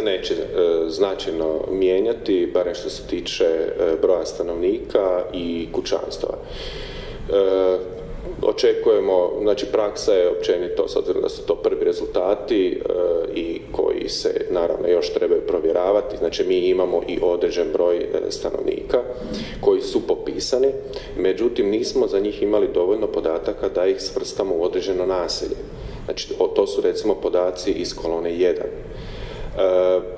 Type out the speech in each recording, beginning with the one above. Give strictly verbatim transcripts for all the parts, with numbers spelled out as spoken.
se neće značajno mijenjati, barem što se tiče broja stanovnika i kućanstava. Očekujemo, znači praksa je općenito, s obzirom da su to prvi rezultati i koji se naravno još trebaju provjeravati, znači mi imamo i određen broj stanovnika koji su popisani, međutim nismo za njih imali dovoljno podataka da ih svrstamo u određeno naselje. Znači to su recimo podaci iz kolone jedan.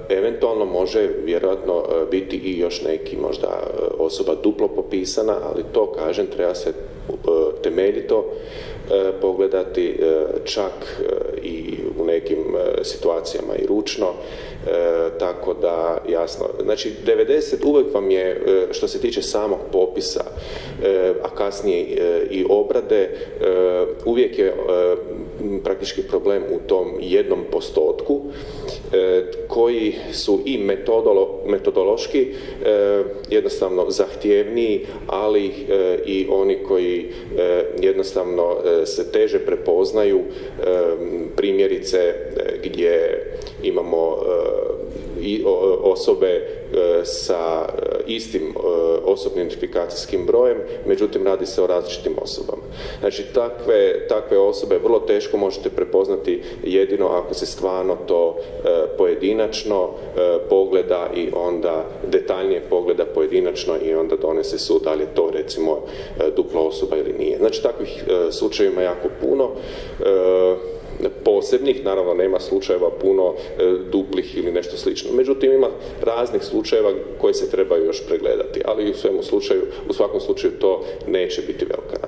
Eventualno može vjerojatno biti i još neki možda osoba duplo popisana, ali to, kažem, treba se temeljito pogledati, čak i u nekim situacijama i ručno, tako da jasno, znači devedeset uvijek vam je što se tiče samog popisa, a kasnije i obrade, uvijek je praktički problem u tom jednom postotku koji su i metodolo, metodološki eh, jednostavno zahtjevniji, ali eh, i oni koji eh, jednostavno eh, se teže prepoznaju, eh, primjerice eh, gdje imamo eh, i osobe sa istim osobnim identifikacijskim brojem, međutim radi se o različitim osobama. Znači takve, takve osobe vrlo teško možete prepoznati jedino ako se stvarno to pojedinačno pogleda i onda detaljnije pogleda pojedinačno i onda donese sud da li je to recimo dupla osoba ili nije. Znači takvih slučajeva jako puno. Posebnih, naravno nema slučajeva puno e, duplih ili nešto slično. Međutim, ima raznih slučajeva koje se trebaju još pregledati, ali u svemu slučaju, u svakom slučaju to neće biti velika